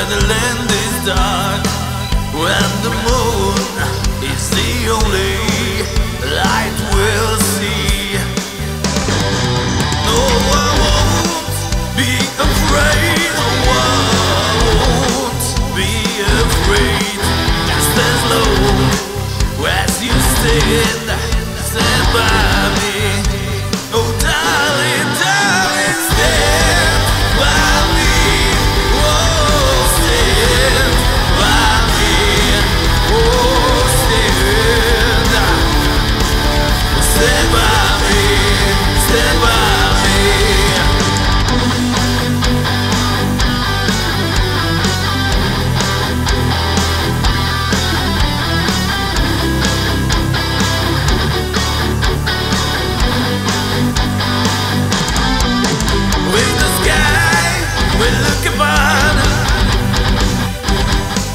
where the land is dark, when the moon is the only light we'll see. No, I won't be afraid. No, I won't be afraid. Just as long as you stand by me. Oh, darling, darling, stand by me. Oh, stand by me. Oh, stand by me. Stand by me. With the sky we look upon,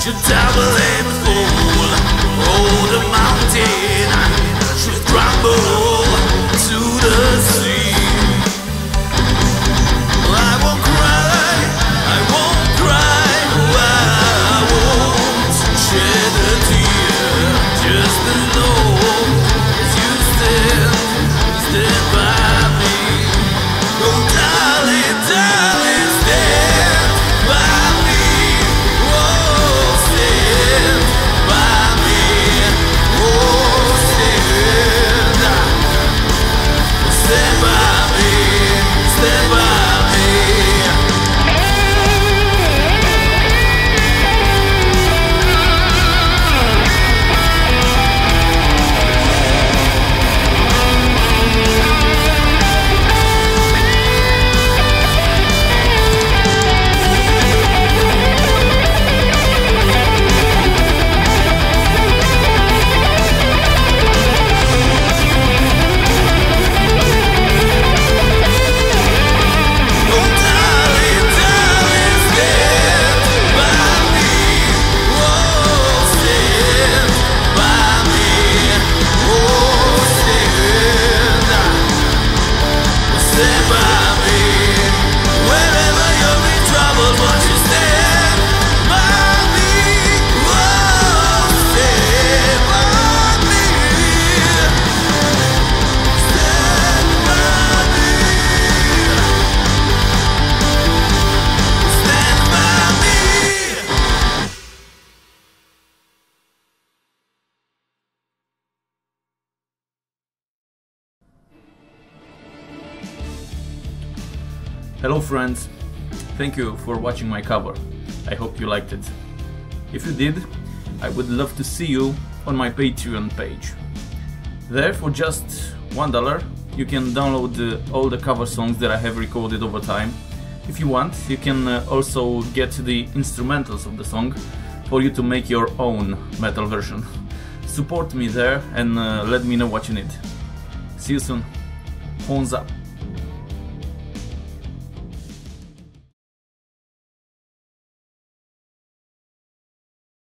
should double and fall. Oh, the mountain should crumble to the sea. I won't cry, I won't cry. I won't shed a tear. Just as long as you stand by me. Oh, darling, darling, stand by me. Oh, stand by me. Oh, stand by me. Stand by me. Oh, darling, darling, stand by me. Oh, stand by me. Oh, stand by me. Whenever you're in trouble, won't you stand by me? Oh, stand by me. Stand by me. Stand by me. Hello friends, thank you for watching my cover. I hope you liked it. If you did, I would love to see you on my Patreon page. There, for just $1, you can download all the cover songs that I have recorded over time. If you want, you can also get the instrumentals of the song for you to make your own metal version. Support me there and let me know what you need. See you soon. Honza.